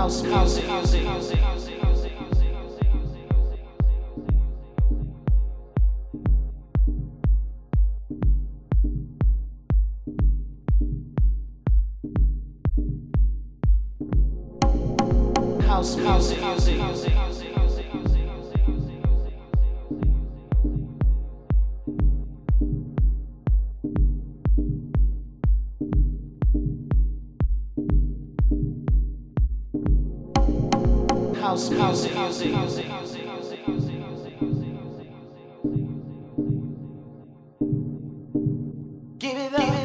house music. House music. House music. Give it up.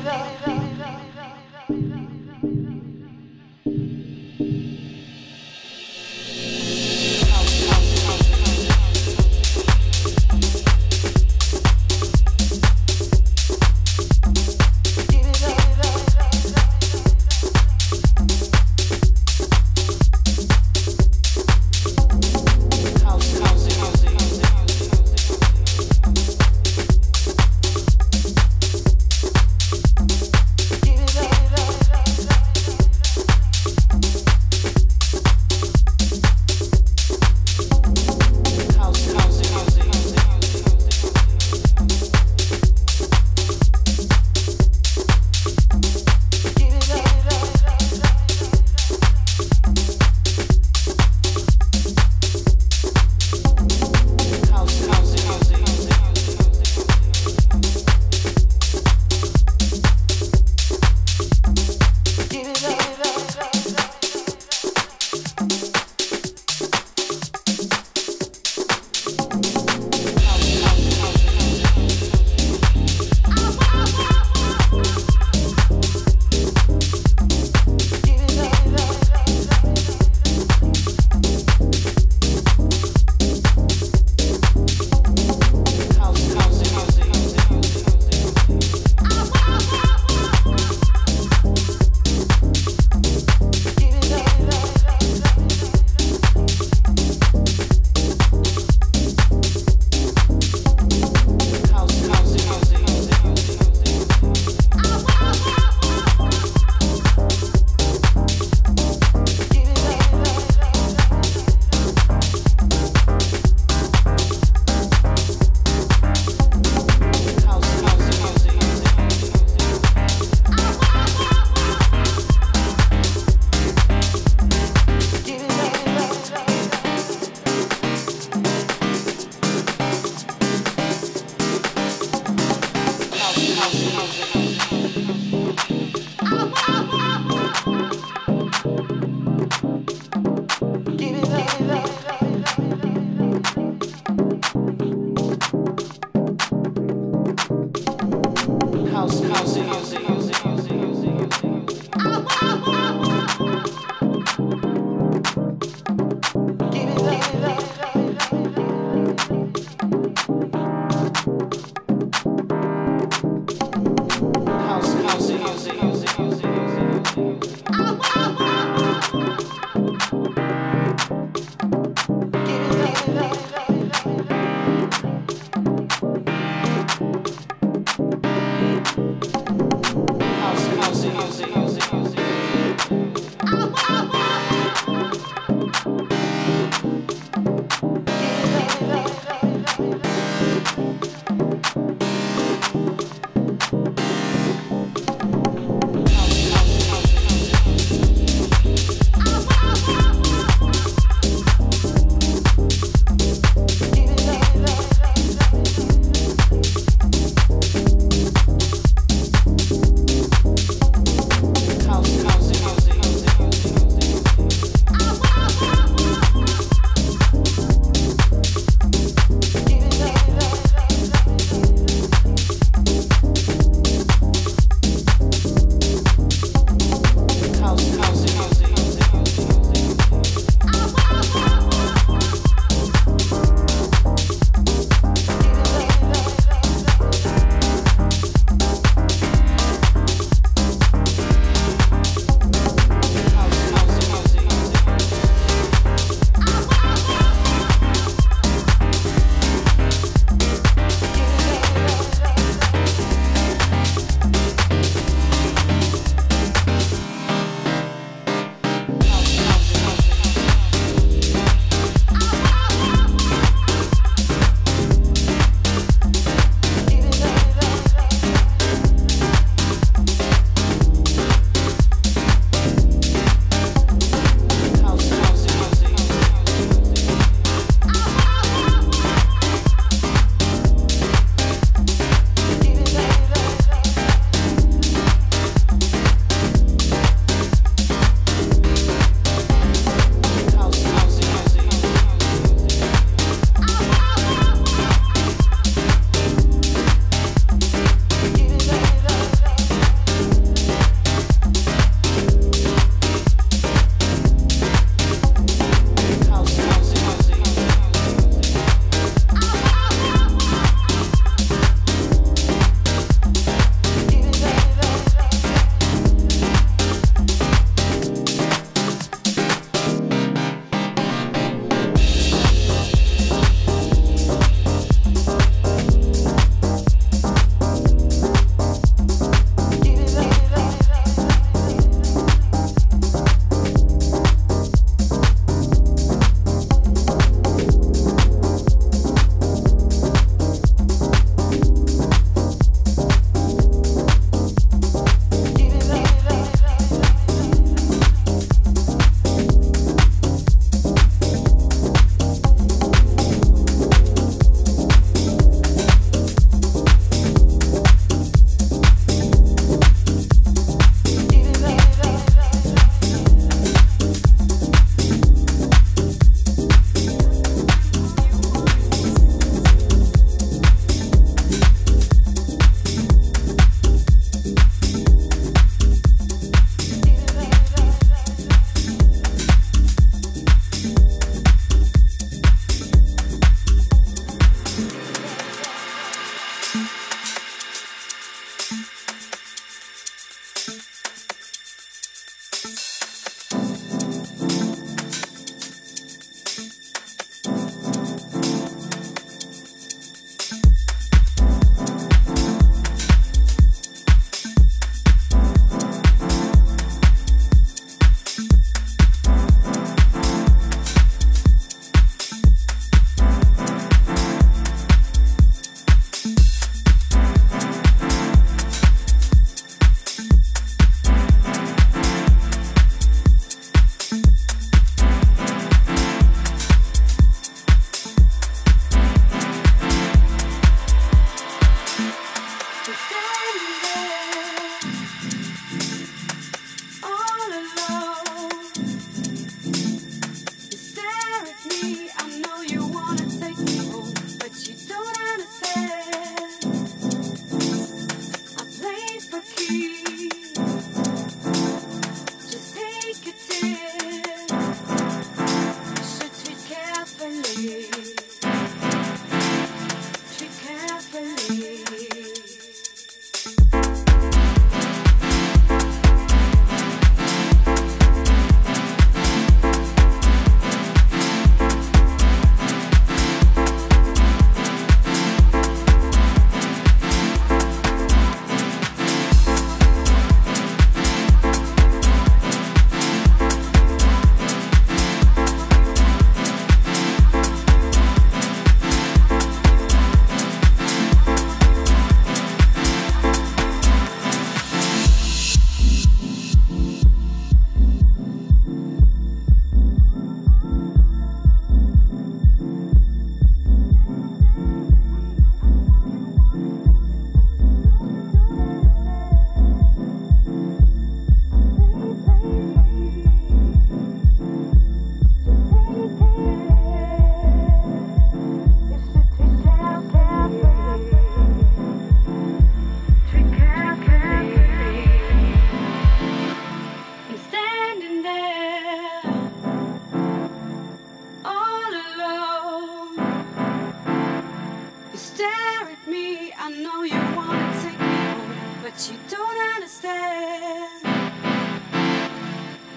know you wanna take me home, but you don't understand.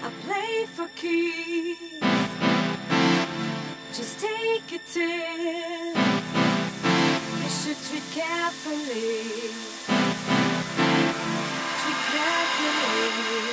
I play for keys, just take a tip. You should treat carefully, treat carefully.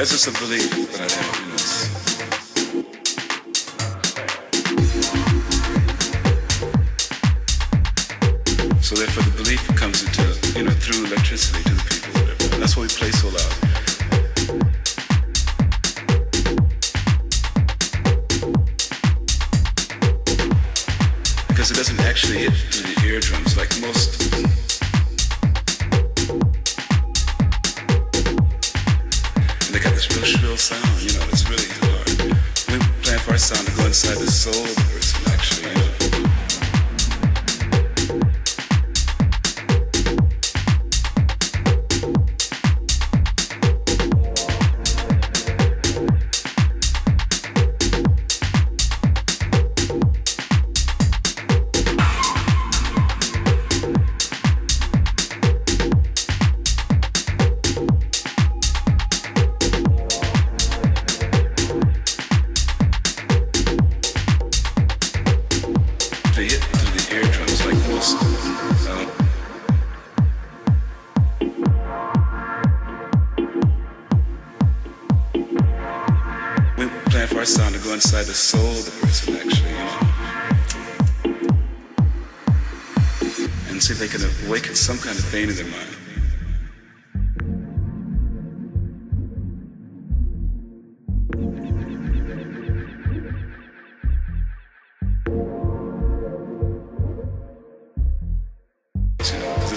Essence of belief that I have in us. So therefore the belief comes into, through electricity to the people, whatever. And that's why we play so loud. Because it doesn't actually hit through the eardrums like most. Sound, it's really hard. We plan for our sound to go inside the soul of the person, actually, inside the soul of the person, actually, and see if they can awaken some kind of pain in their mind.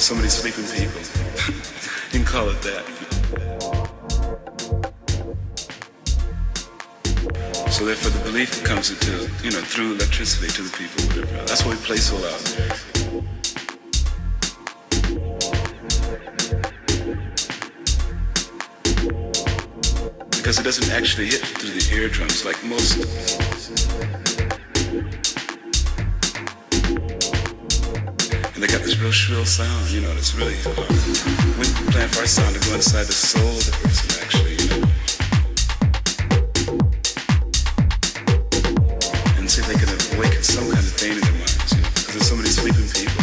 so many sleeping people. You can call it that. So therefore the belief comes into, you know, through electricity to the people, whatever. That's why we play so loud. Because it doesn't actually hit through the eardrums like most. And they got this real shrill sound, you know, it's really hard. We plan for our sound to go inside the soul of the person, actually, you know. And see if they can awaken some kind of thing in their minds, you know, because there's so many sleeping people.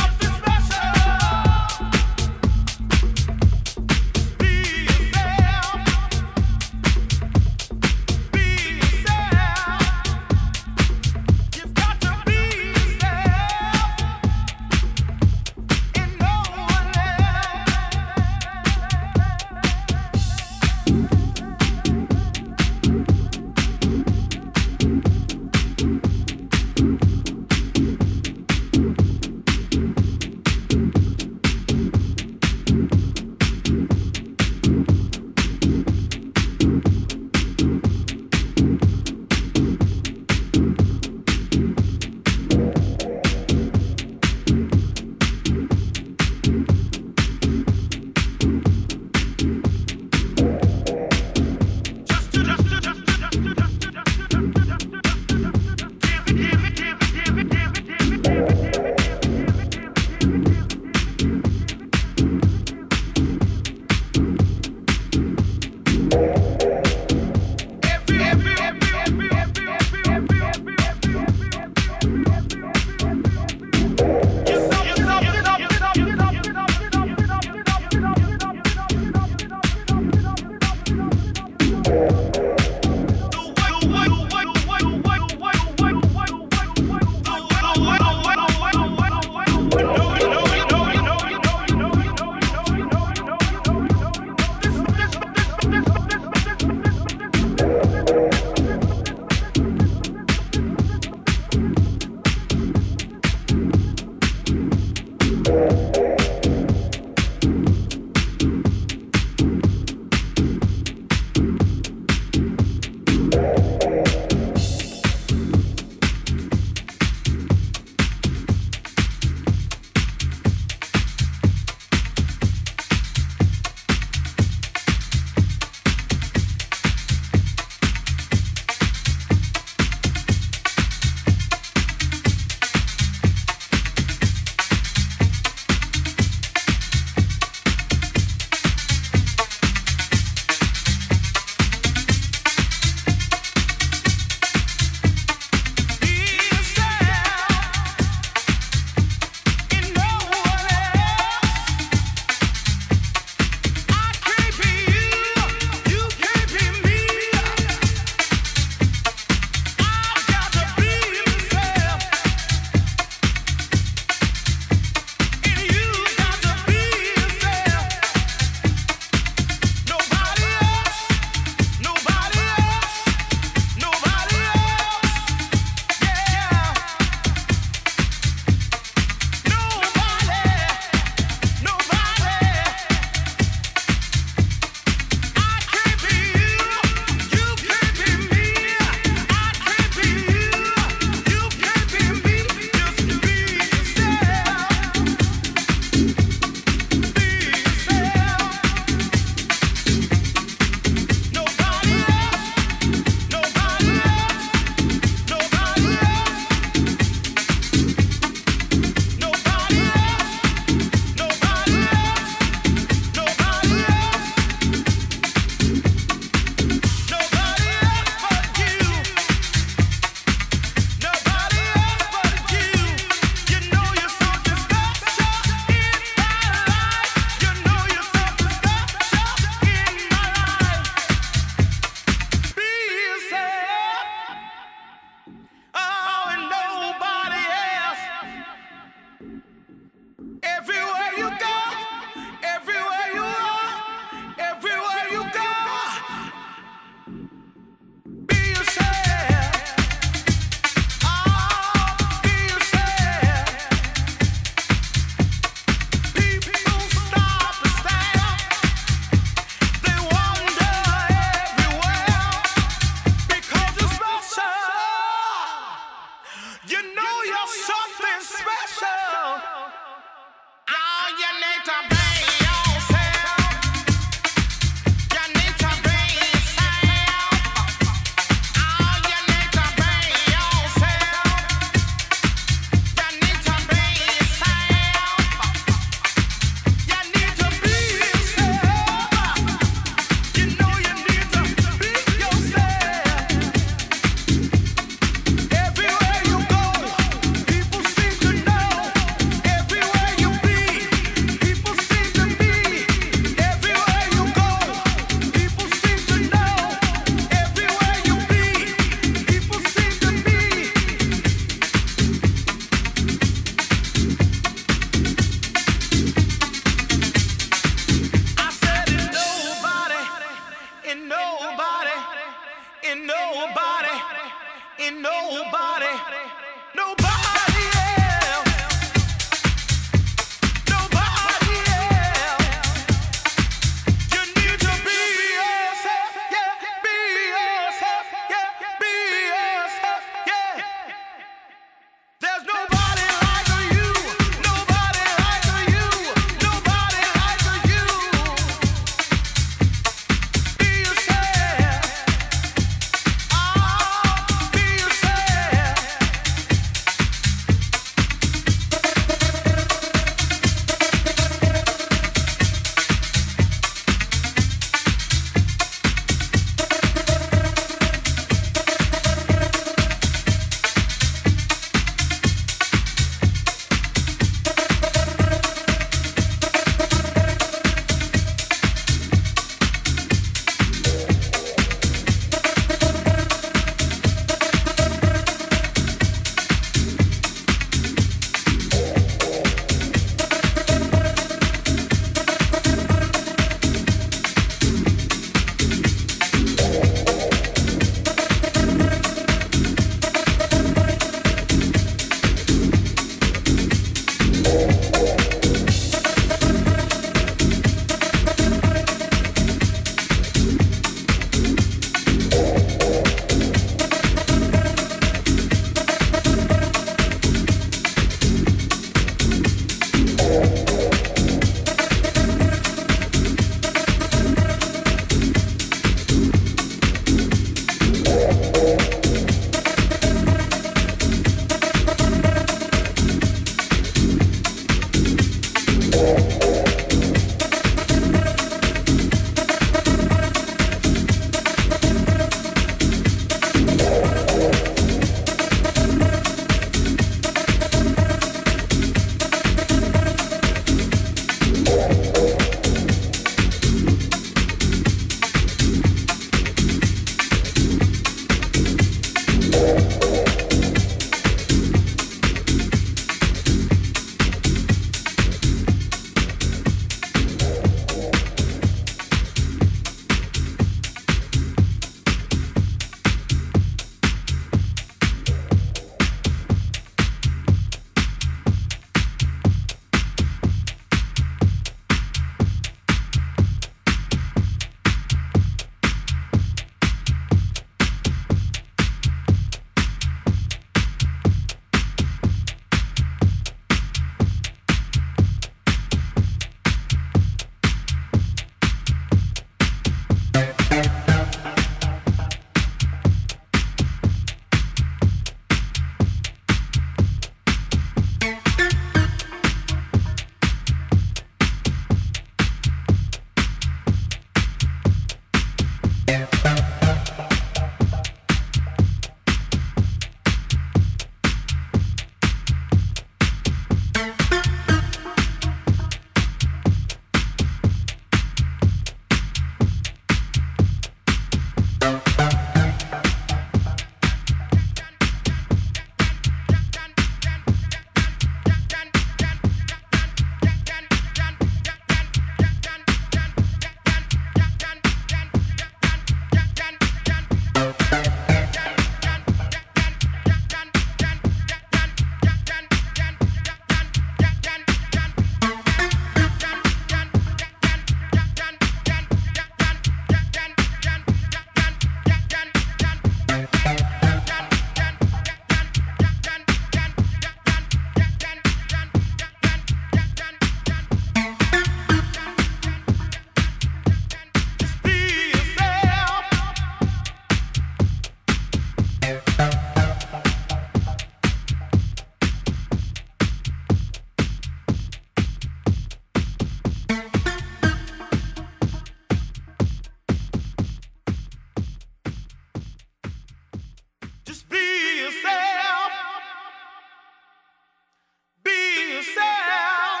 yourself.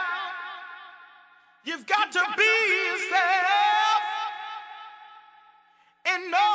You've got to be yourself. And no